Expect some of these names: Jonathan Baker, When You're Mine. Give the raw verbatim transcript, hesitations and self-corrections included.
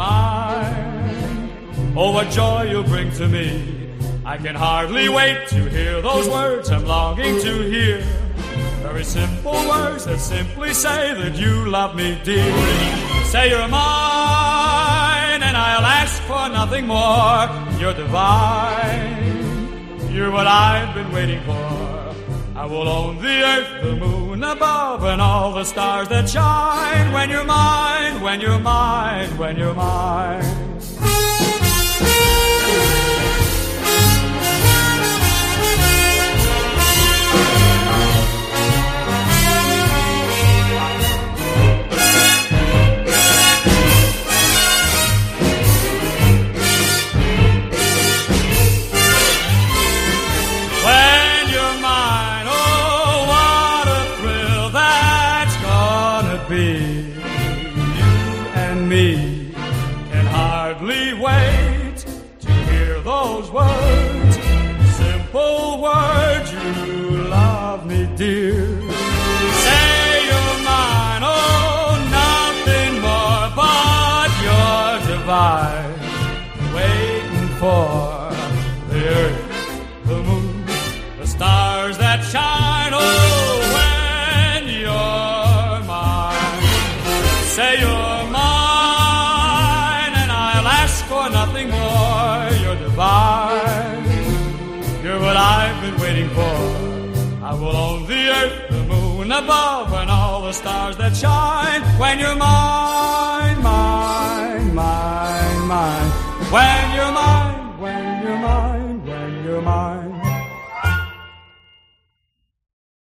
mine. Oh, what joy you bring to me. I can hardly wait to hear those words I'm longing to hear. Very simple words that simply say that you love me dearly. Say you're mine and I'll ask for nothing more. You're divine. You're what I've been waiting for. I will own the earth, the moon above, and all the stars that shine. When you're mine, when you're mine, when you're mine. Words, simple words, you love me, dear. Say you're mine, oh, nothing more, but you're divine. Waiting for the earth, the moon, the stars that shine, oh, when you're mine. Say you're I will own the earth, the moon above, and all the stars that shine. When you're mine, mine, mine, mine. When you're mine, when you're mine, when you're mine.